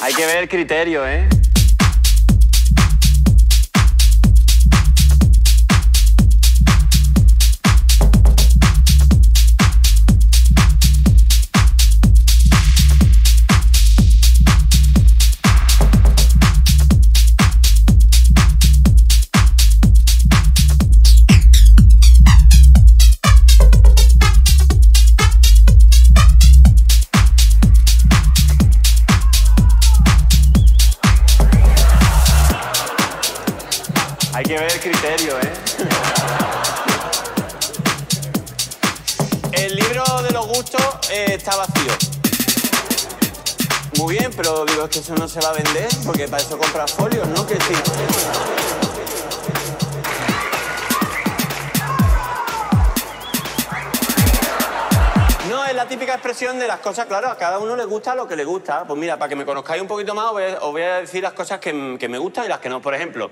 Hay que ver criterio, ¿eh? Hay que ver criterio, ¿eh? El libro de los gustos está vacío. Muy bien, pero digo, es que eso no se va a vender, porque para eso compras folios, ¿no? Que sí. No, es la típica expresión de las cosas, claro, a cada uno le gusta lo que le gusta. Pues mira, para que me conozcáis un poquito más, os voy a decir las cosas que me gustan y las que no. Por ejemplo,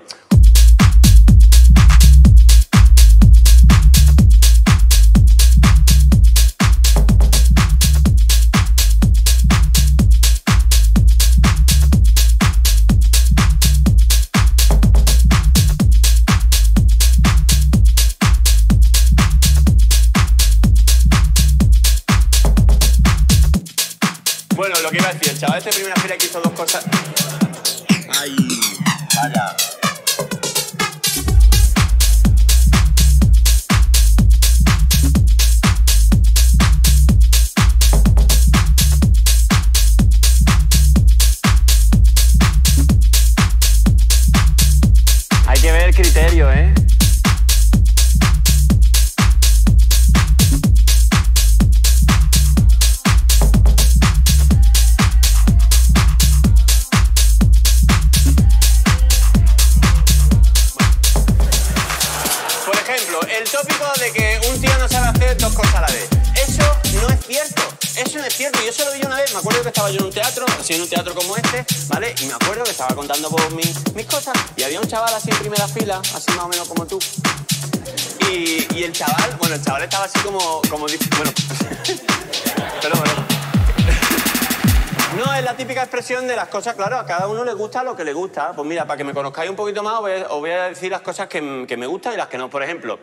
bueno, lo que iba a decir, el chaval de primera fila que hizo dos cosas. Ay, vaya. Hay que ver el criterio, ¿eh? El tópico de que un tío no sabe hacer dos cosas a la vez. Eso no es cierto. Yo se lo vi una vez, me acuerdo que estaba yo en un teatro, así en un teatro como este, ¿vale? Y me acuerdo que estaba contando por mis cosas y había un chaval así en primera fila, así más o menos como tú. Y el chaval estaba así como bueno. Pero bueno. No, es la típica expresión de las cosas, claro, a cada uno le gusta lo que le gusta. Pues mira, para que me conozcáis un poquito más, os voy a decir las cosas que me gustan y las que no. Por ejemplo,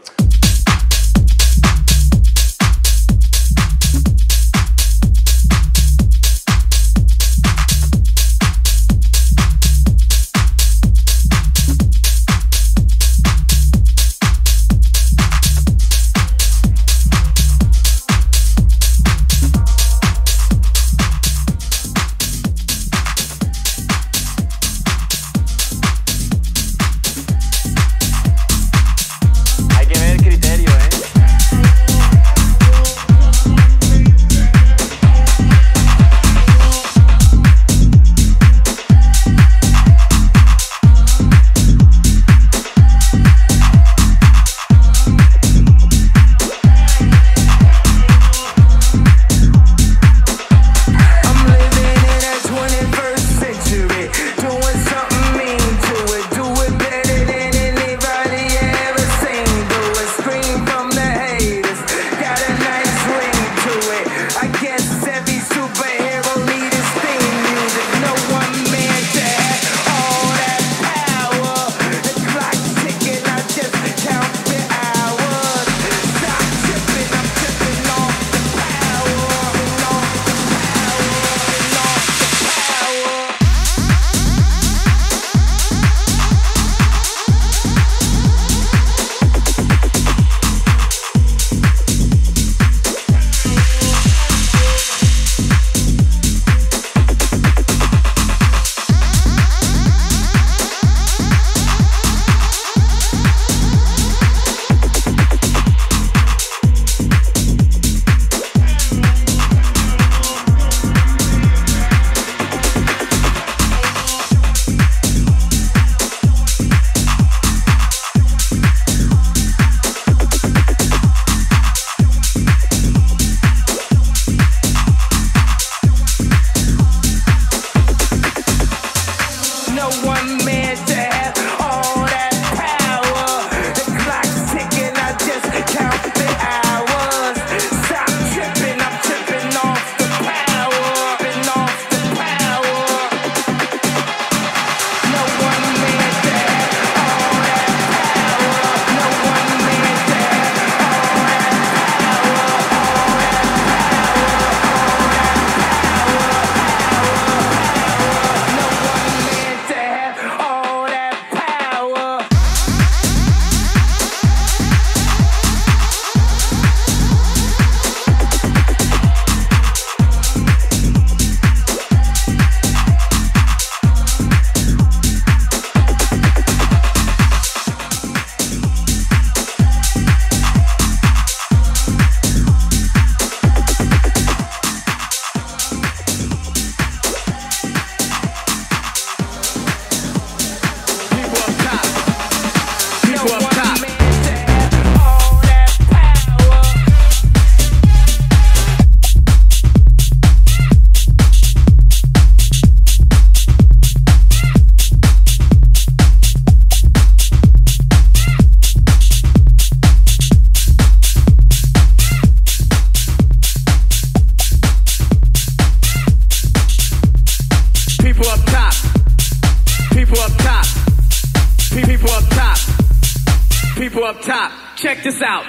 people up top. Check this out.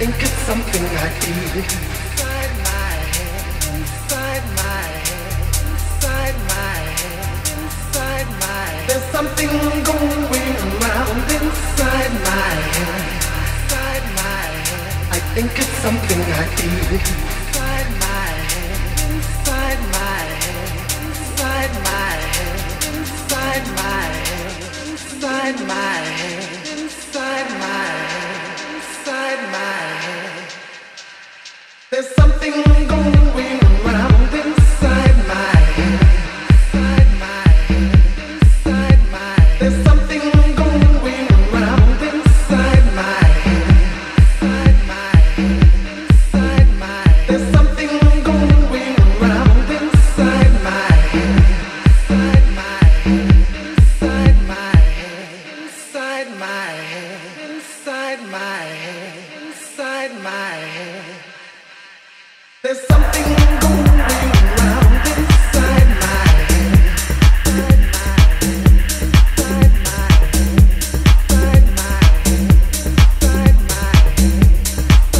I think it's something I need. Inside my head, inside my head, inside my head, inside my head. There's something going around inside my head, inside my head. I think it's something I need. Inside my head, inside my head, inside my head, inside my head, inside my head, inside my head. Inside my head, there's something going around inside my head. Inside my head, inside my head. There's something going around inside my head. Inside my head, inside my head. There's something going around inside my head. Inside my head, inside my head, inside my head, inside my head. Inside my head, there's something going around inside my head. Inside my head, inside my head, inside my head, inside my head, inside my head, inside my head. There's something going around inside my head. Inside my head, inside my head, inside my head.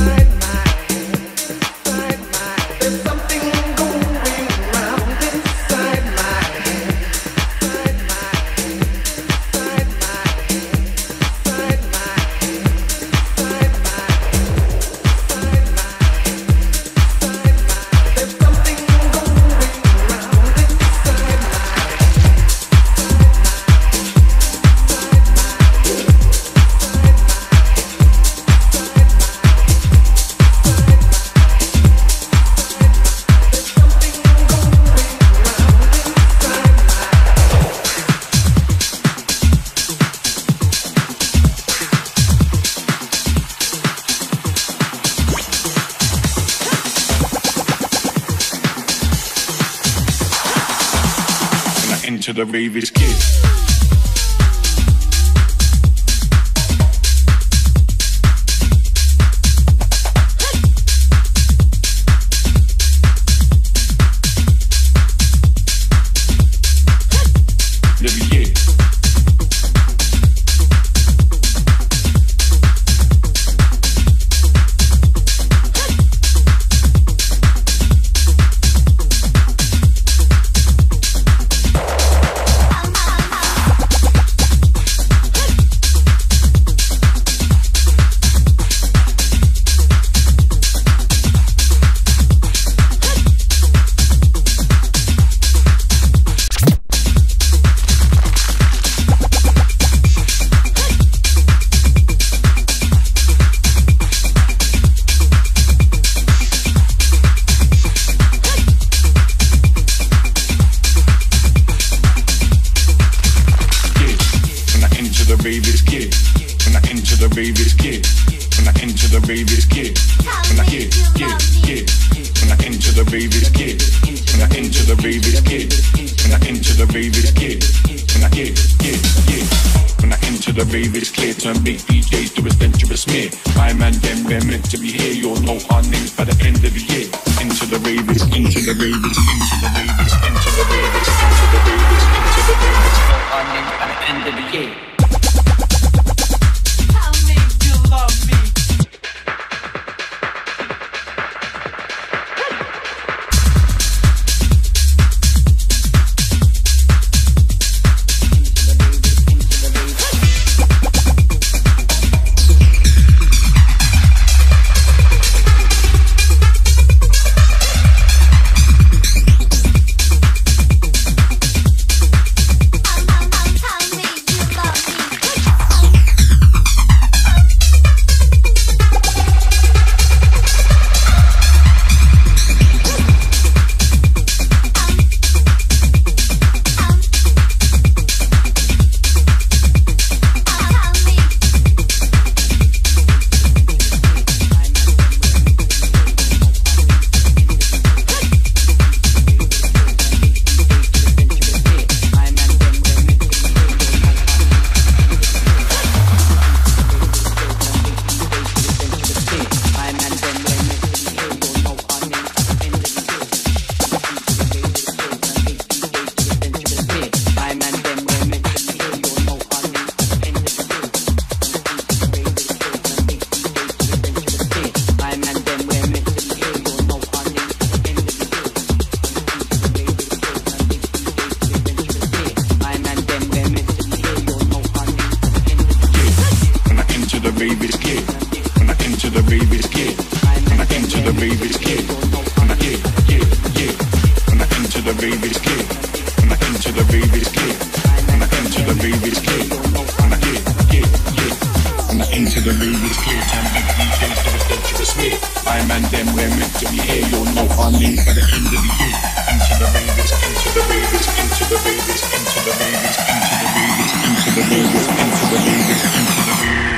To the Ravis Kids. into the baby's kid. I'm not into the baby's kid. Time big DJs to the dangerous way. I man them we're meant to be here. You'll know our name by the end of the year. Into the babies, into the babies, into the babies, into the babies, into the babies, into the babies, into the babies, into the babies.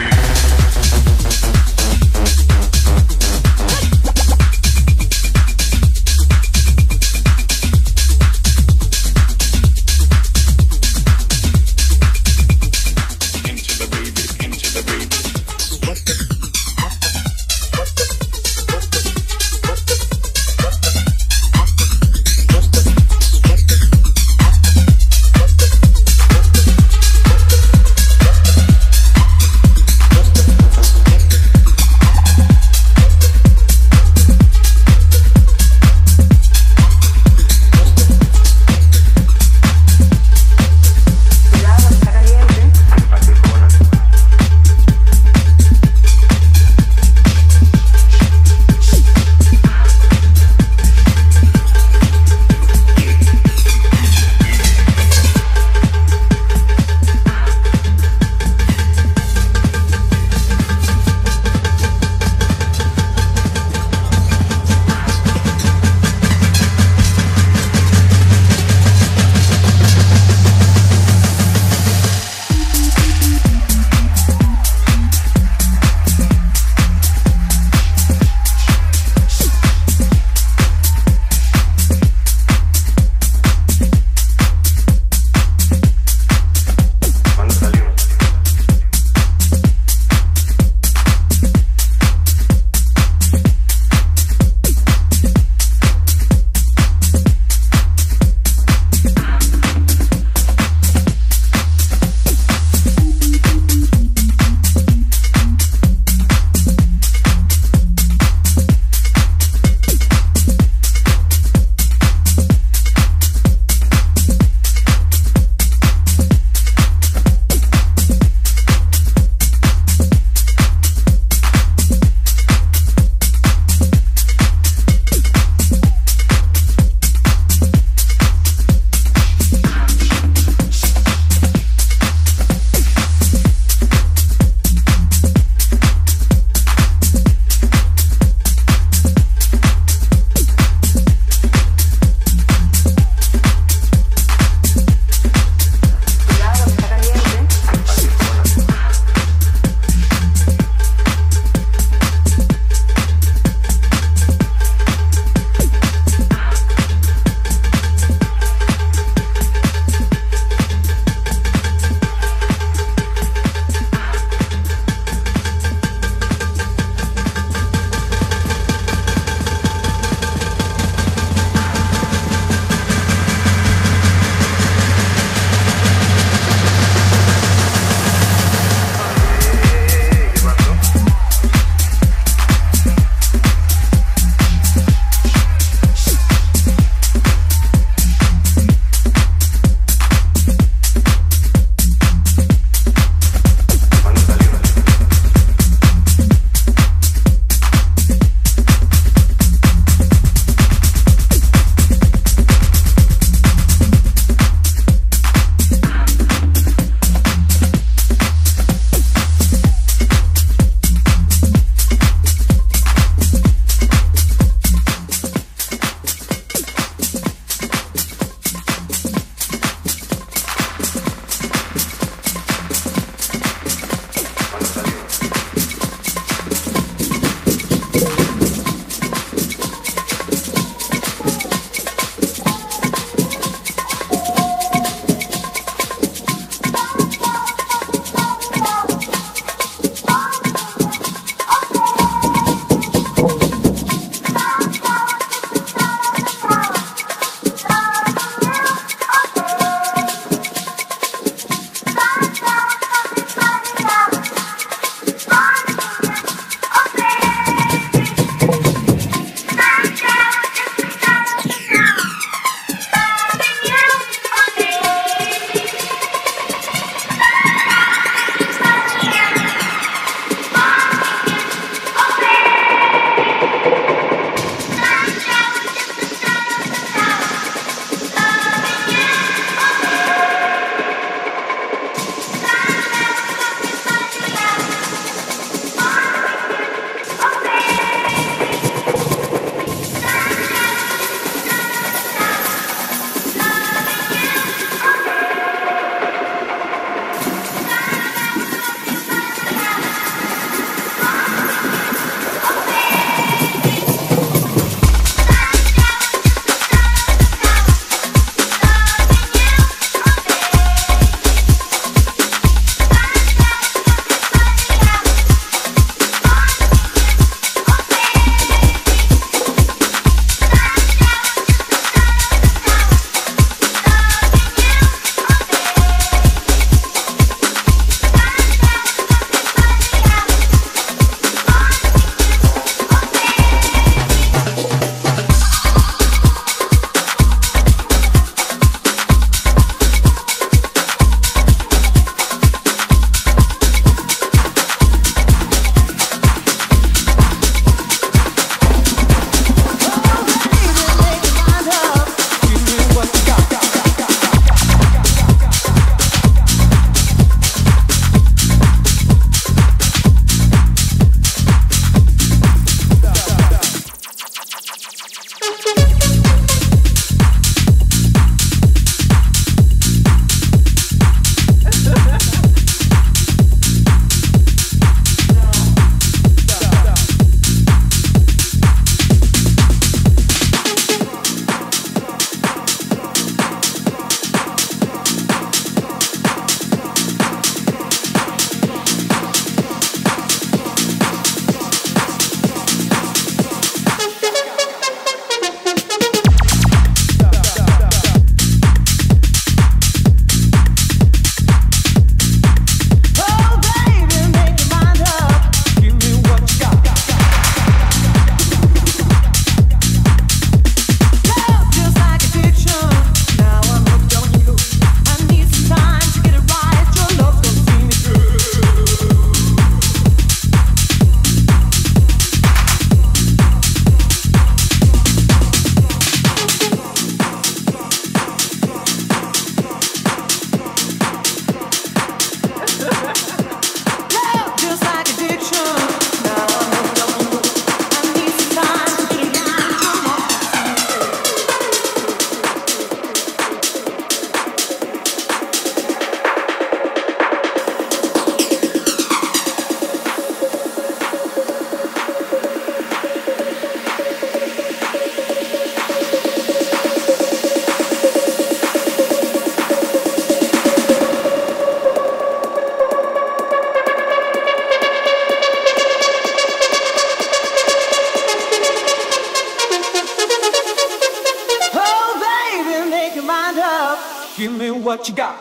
what you got.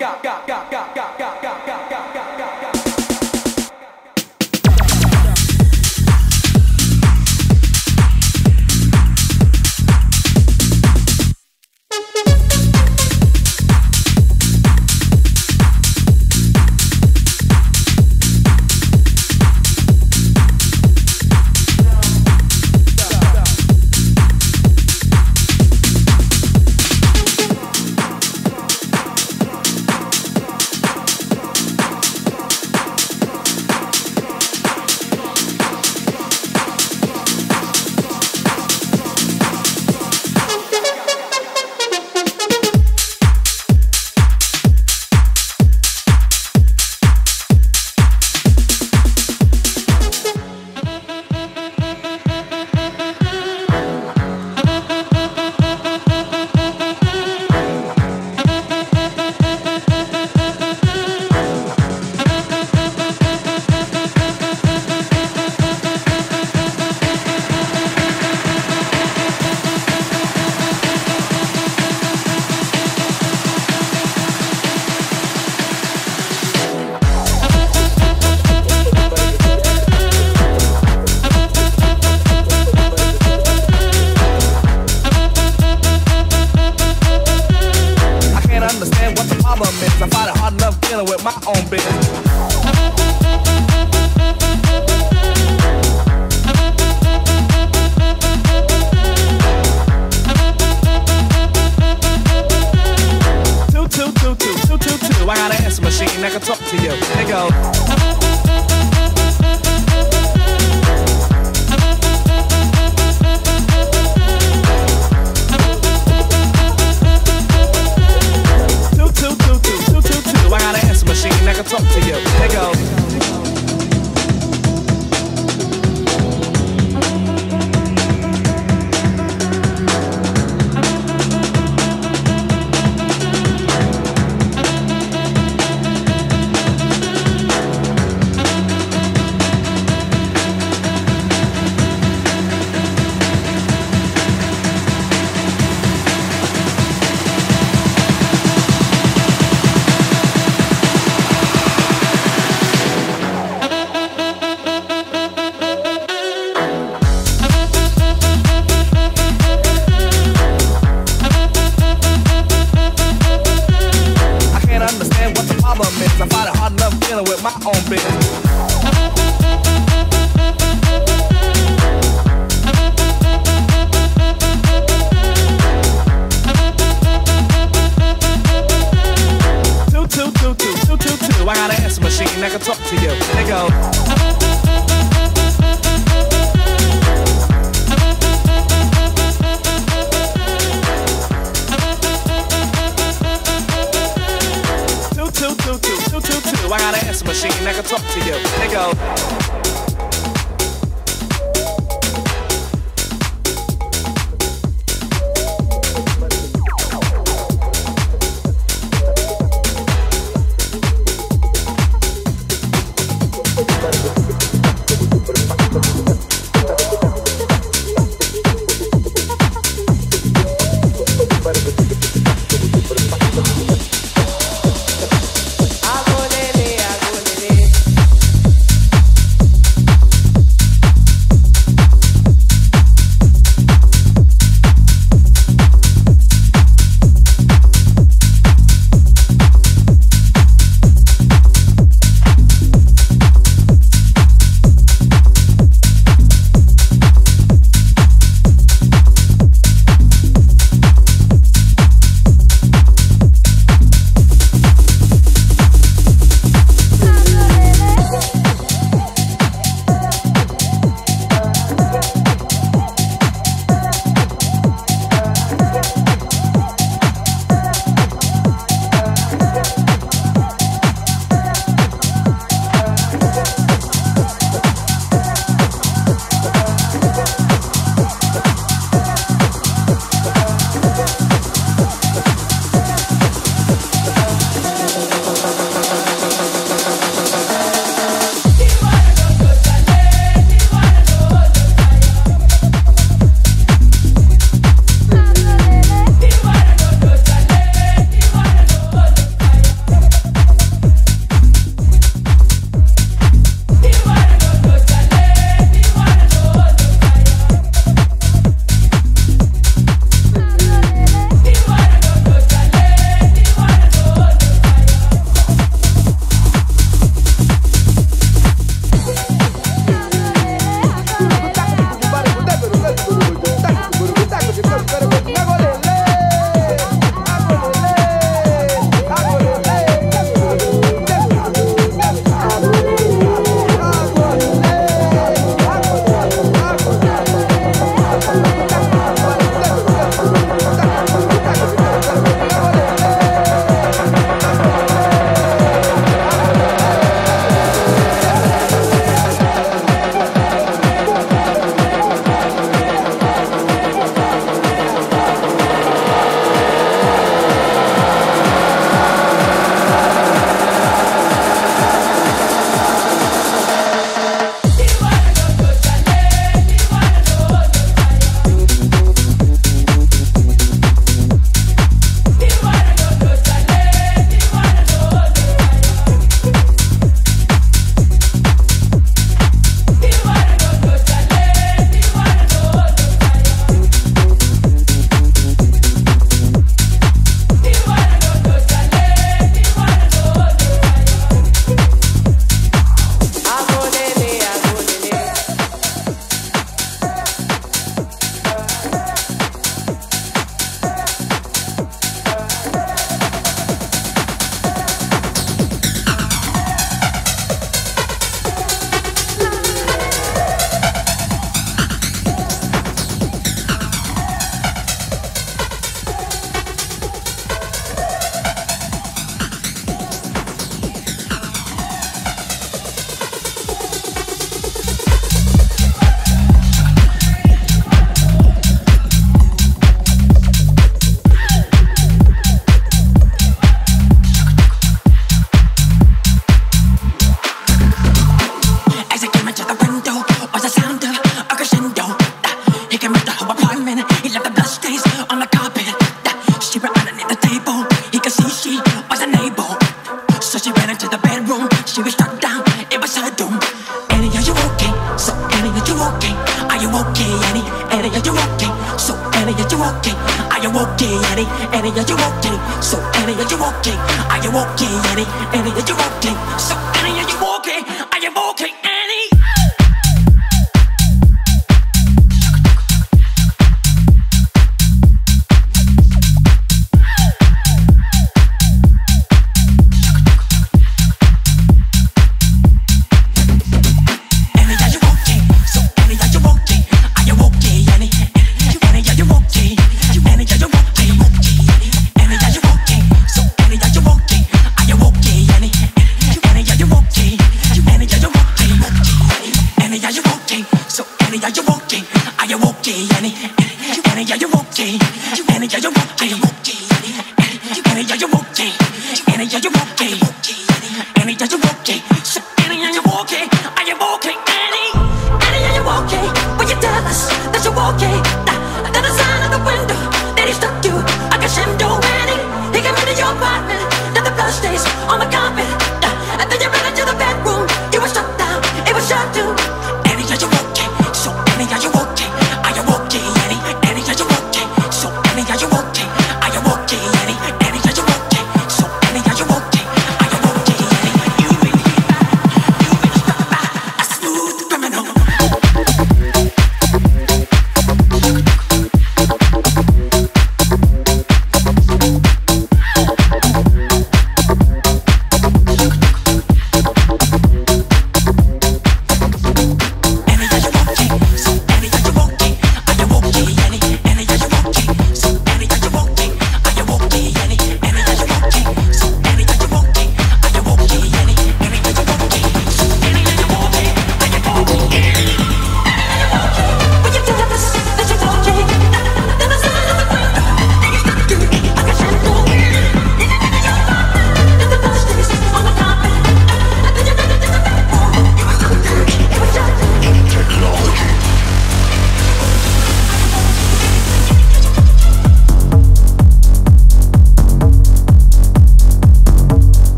I find it hard enough dealing with my own business. 222 2222. I got an answer machine that can talk to you. They go. I find it hard enough dealing with my own business. 222 2222. I got an answer machine that can talk to you. They go. I got an answer machine that can talk to you. They go. so she ran into the bedroom. She was struck down, it was her doom. Annie, are you okay? So Annie, are you okay? Are you okay, Annie? Annie, are you okay? So Annie, are you okay? Are you okay, Annie? Annie, are you okay? So Annie, are you okay? Are you okay, Annie? Annie, are you okay? So Annie, are you okay? Are you okay, Annie? Annie, are you okay? Are you okay, Annie? Annie, are you okay? Annie, are you okay? Annie, are you okay? Annie, are you okay? Annie, are you okay?